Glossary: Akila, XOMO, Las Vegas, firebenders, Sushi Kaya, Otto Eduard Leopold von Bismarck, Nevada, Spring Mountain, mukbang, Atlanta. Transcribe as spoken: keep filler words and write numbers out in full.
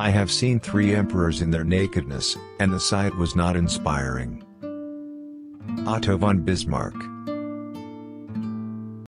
I have seen three emperors in their nakedness, and the sight was not inspiring. Otto von Bismarck.